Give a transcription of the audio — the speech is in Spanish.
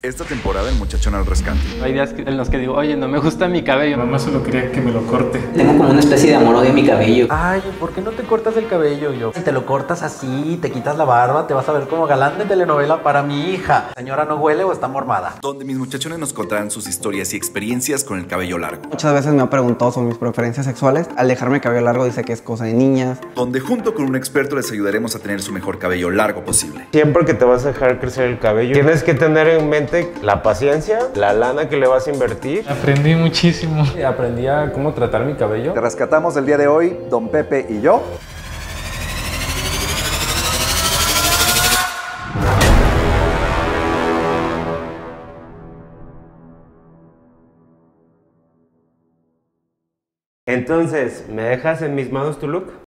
Esta temporada en Muchachón al Rescate. Hay días en los que digo, oye, no me gusta mi cabello. Mamá solo quería que me lo corte. Tengo como una especie de amor-odio en mi cabello. Ay, ¿por qué no te cortas el cabello yo? Si te lo cortas así, te quitas la barba, te vas a ver como galán de telenovela para mi hija. Señora, ¿no huele o está mormada? Donde mis muchachones nos contarán sus historias y experiencias con el cabello largo. Muchas veces me han preguntado sobre mis preferencias sexuales. Al dejarme el cabello largo dice que es cosa de niñas. Donde junto con un experto les ayudaremos a tener su mejor cabello largo posible. Siempre que te vas a dejar crecer el cabello, tienes que tener en mente la paciencia, la lana que le vas a invertir. Aprendí muchísimo. Aprendí a cómo tratar mi cabello. Te rescatamos el día de hoy, Don Pepe y yo. Entonces, ¿me dejas en mis manos tu look?